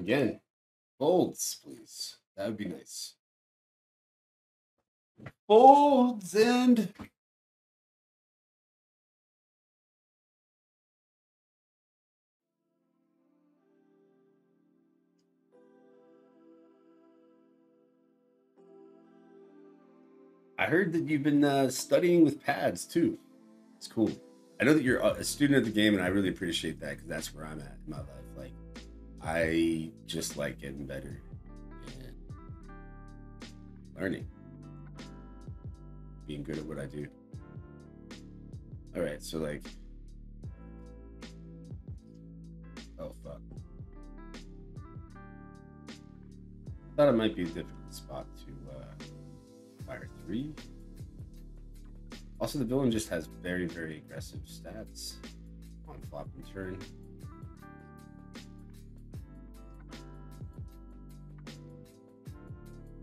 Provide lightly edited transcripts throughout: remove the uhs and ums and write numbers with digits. Again, folds, please. That would be nice. Folds and I heard that you've been studying with pads too. It's cool. I know that you're a student of the game, and I really appreciate that because that's where I'm at in my life. Like, I just like getting better and learning, being good at what I do. All right, so like, oh fuck, I thought it might be a difficult spot to fire three. Also, the villain just has very, very aggressive stats on flop and turn.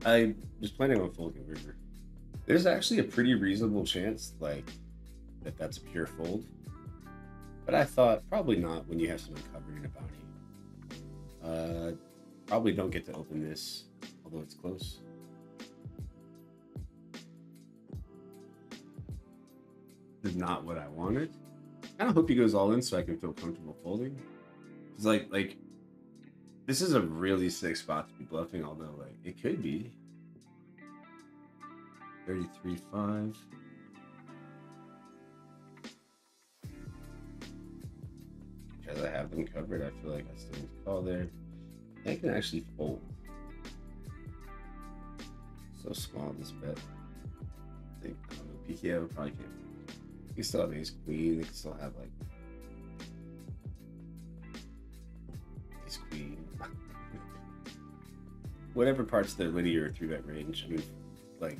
I was planning on full converter. There's actually a pretty reasonable chance, like, that that's a pure fold. But I thought probably not when you have someone covering a bounty. Probably don't get to open this, although it's close. This is not what I wanted. I kind of hope he goes all in so I can feel comfortable folding. It's like, this is a really sick spot to be bluffing, although like it could be 33-5. Because I have them covered, I feel like I still need to call there. I can actually fold. So small this bet. I think I don't know, PKO probably can't. You can still have ace queen, they can still have like queen, whatever parts of their linear through that range. I mean, like,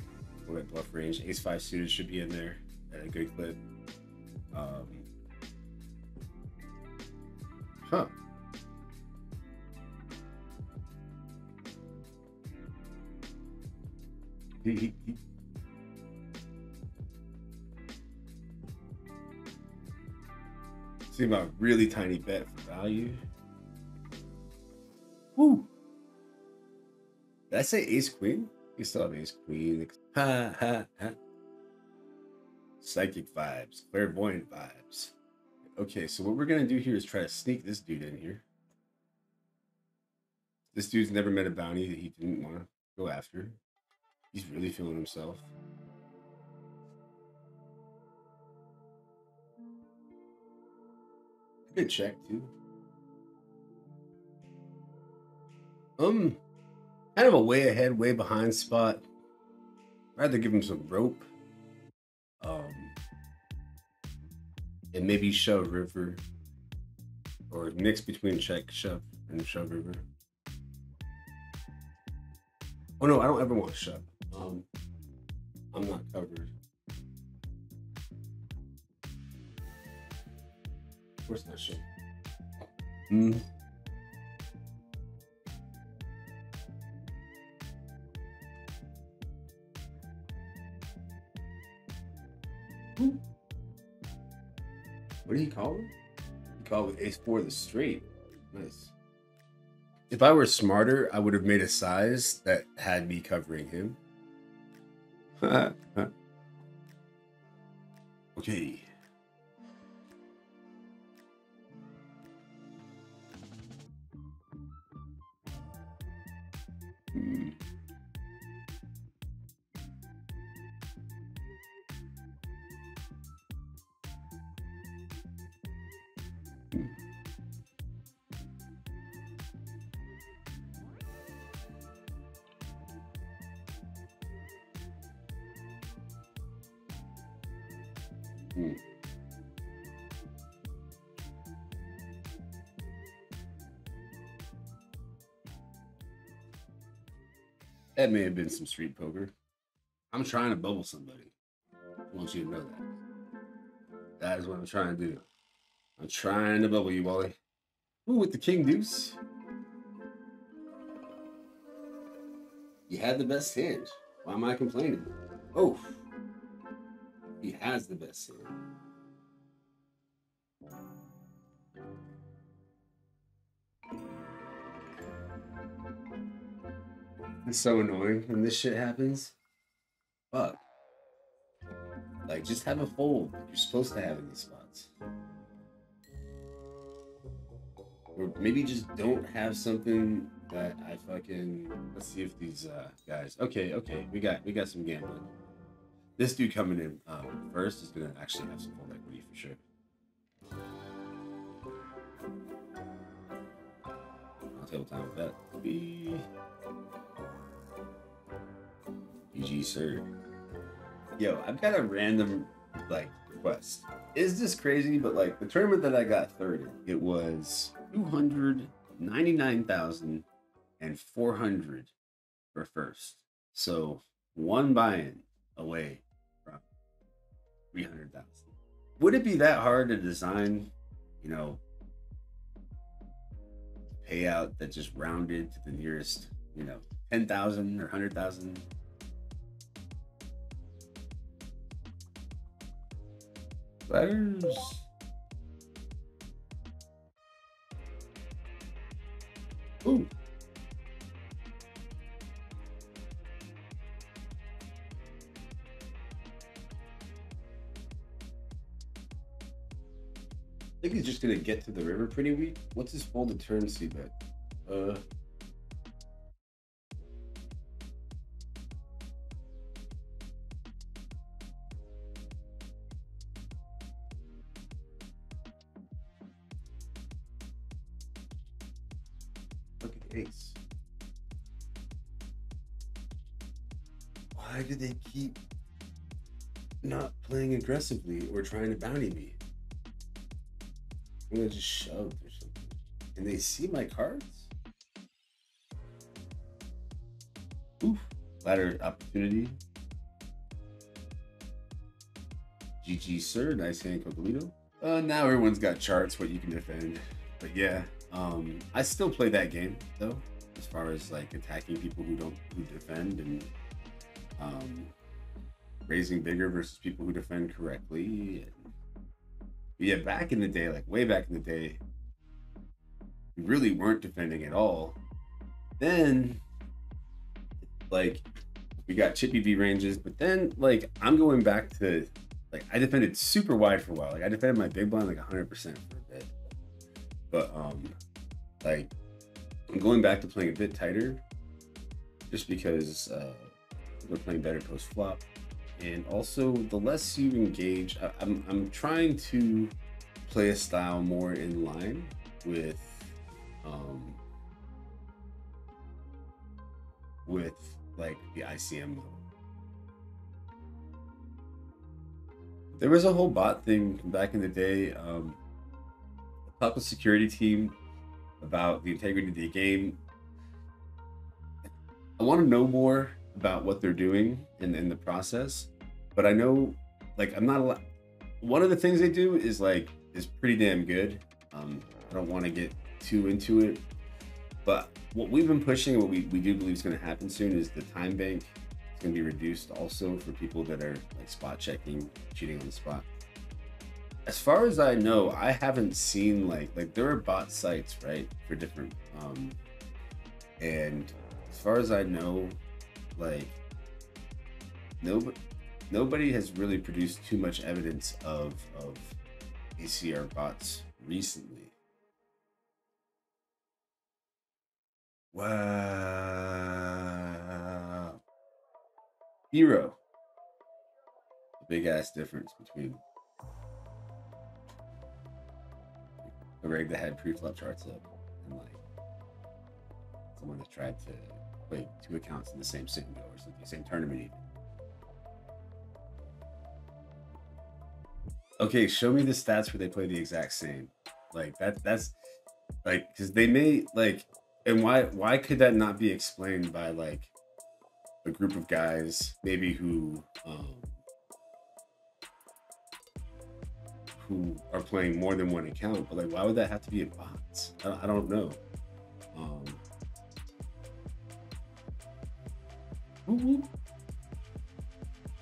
or that bluff range, ace five suited should be in there at a good clip. Huh. See my really tiny bet for value. Woo. Did I say ace queen? You still have ace queen. Ha ha ha. Psychic vibes, clairvoyant vibes. Okay, so what we're gonna do here is try to sneak this dude in here. This dude's never met a bounty that he didn't want to go after. He's really feeling himself. Good check too. Kind of a way ahead, way behind spot. I'd rather give him some rope. And maybe shove river. Or mix between check, shove, and shove river. Oh no, I don't ever want to shove. I'm not covered. Of course not shove. What did he call it? He called with ace four the straight. Nice. If I were smarter, I would have made a size that had me covering him. Okay. That may have been some street poker. I'm trying to bubble somebody. I want you to know that. That is what I'm trying to do. I'm trying to bubble you, Wally. Ooh, with the king deuce. You had the best hand. Why am I complaining? Oh, he has the best hand. It's so annoying when this shit happens. Fuck. Like, just have a fold that you're supposed to have in these spots. Or maybe just don't have something that I fucking... Let's see if these guys... Okay, we got some gambling. This dude coming in first is gonna actually have some fold equity for sure. I'll table time with that. GG, sir. Yo, I've got a random, like, request. Is this crazy? But, like, the tournament that I got third in, it was 299,400 for first. So, one buy-in away from 300,000. Would it be that hard to design, you know, payout that just rounded to the nearest, you know, 10,000 or 100,000? Letters. Ooh. I think he's just gonna get to the river pretty weak. What's his folded turn C bet? Ace. Why do they keep not playing aggressively or trying to bounty me? I'm gonna just shove or something. And they see my cards? Oof. Ladder opportunity. GG, sir. Nice hand, Cocolito. Now everyone's got charts, what you can defend. But yeah. I still play that game though, as far as like attacking people who defend and raising bigger versus people who defend correctly. And, yeah, back in the day, like way back in the day, we really weren't defending at all. Then like we got chippy V ranges, but then like I'm going back to like I defended super wide for a while. Like I defended my big blind like 100% for a bit. But like I'm going back to playing a bit tighter just because we're playing better post flop, and also the less you engage, I'm trying to play a style more in line with like the ICM model. There was a whole bot thing back in the day. Talk with security team about the integrity of the game. I want to know more about what they're doing in the process, but I know like I'm not a lot. One of the things they do is like is pretty damn good. I don't want to get too into it, but what we've been pushing and what we do believe is going to happen soon is the time bank is going to be reduced also for people that are like spot checking, cheating on the spot. As far as I know, I haven't seen like there are bot sites, right, for different and as far as I know, like nobody has really produced too much evidence of ACR bots recently. Wow. Zero. The big ass difference between a rig that had pre-flop charts up and like someone that tried to play two accounts in the same sit and go or something, same tournament even. Okay, show me the stats where they play the exact same. Like that's like, because they may like, and why could that not be explained by like a group of guys maybe who are playing more than one account, but like, why would that have to be a bot? I don't know.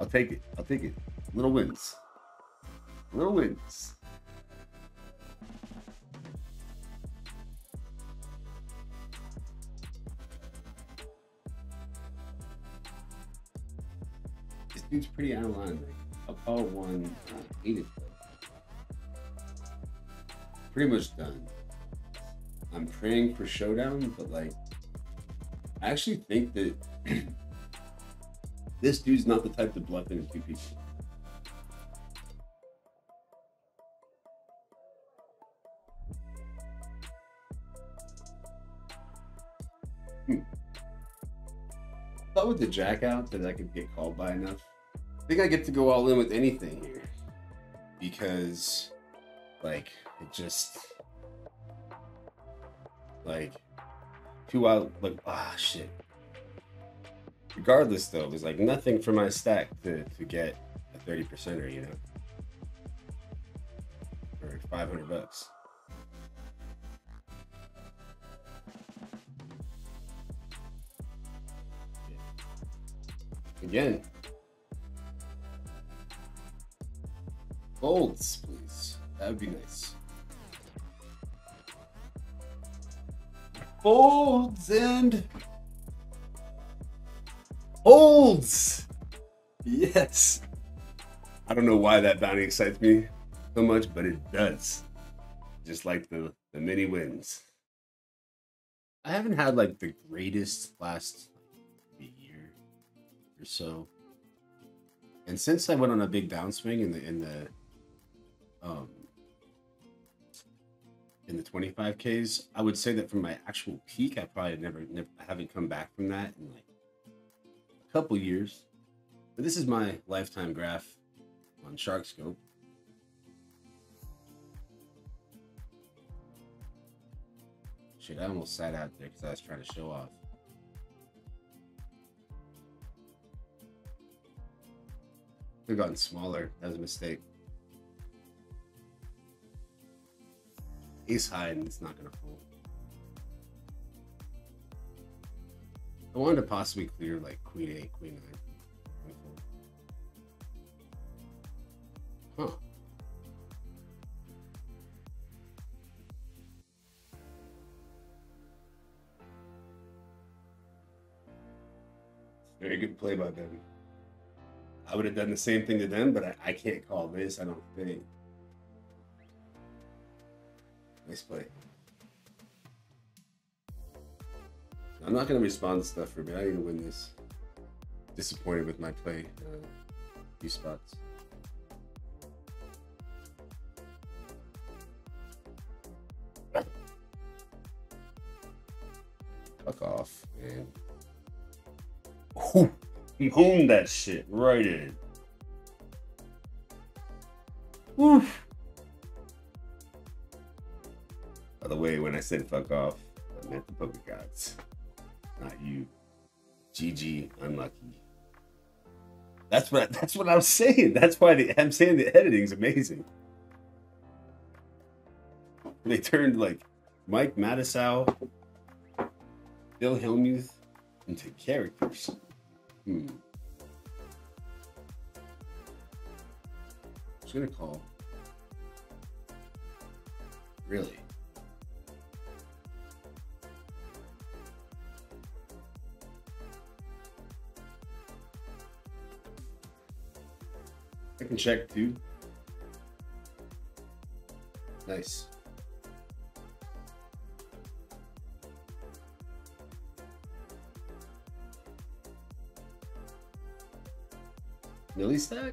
I'll take it. I'll take it. Little wins. Little wins. dude's pretty out of line. Apollo 1 needed. Pretty much done. I'm praying for showdown, but like, I actually think that this dude's not the type to bluff in two people. I thought with the jack out that I could get called by enough. I think I get to go all in with anything here because, like, it just like two out. Like, ah, shit. Regardless, though, there's like nothing for my stack to get a 30%er, you know, or 500 bucks. Again, folds, please. That would be nice. Folds and folds. Yes. I don't know why that bounty excites me so much, but it does. Just like the mini wins. I haven't had like the greatest last year or so, and since I went on a big downswing in the 25Ks, I would say that from my actual peak, I probably never I haven't come back from that in like a couple years. But this is my lifetime graph on Sharkscope. Shit, I almost sat out there because I was trying to show off. They've gotten smaller. That was a mistake. Ace high, and it's not going to fold. I wanted to possibly clear like queen 8, queen 9. Huh. Very good play by them. I would have done the same thing to them, but I can't call this, I don't think. Nice play. I'm not going to respond to stuff for me. I need to win this. Disappointed with my play. Few spots. Fuck off, man. Ooh. He owned that shit right in. Oof. By the way, when I said fuck off, I meant the poker gods, not you. GG, unlucky. That's what I was saying. That's why I'm saying the editing's amazing. They turned like Mike Matusow, Bill Hillmuth into characters. Hmm. I'm just gonna call. Really? I can check too. Nice. Millie stack?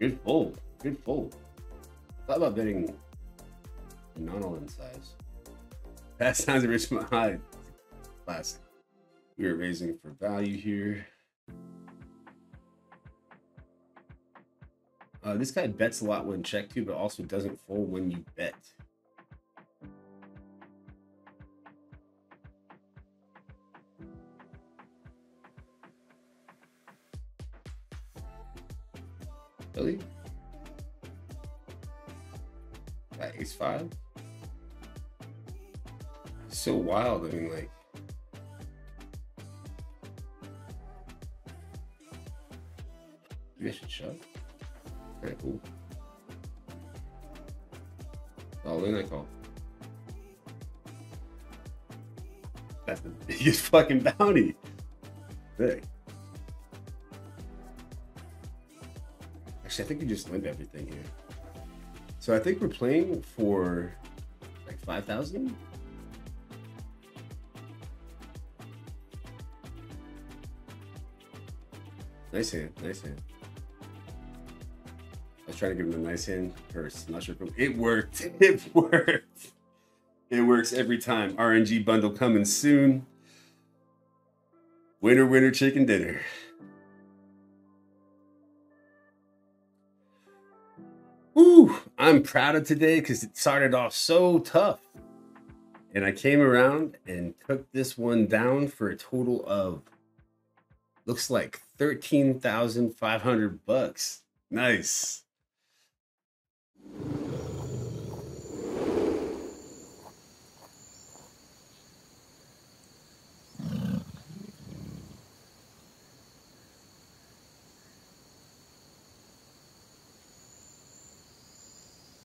Good fold. Good fold. Thought about betting a non-all-in size. That sounds Richmond High. Classic. We are raising for value here. This guy bets a lot when check too, but also doesn't fold when you bet. Really? That ace five? It's so wild. I mean, like, maybe I should shove. Alright, cool. All in, I call. That's the biggest fucking bounty. Sick. Actually, I think you just linked everything here. So I think we're playing for like 5,000. Nice hand, nice hand. I was trying to give him a nice hand first. I'm not sure if it worked. It worked. It works every time. RNG bundle coming soon. Winner, winner, chicken dinner. Woo! I'm proud of today because it started off so tough. And I came around and took this one down for a total of, looks like $13,500 bucks. Nice.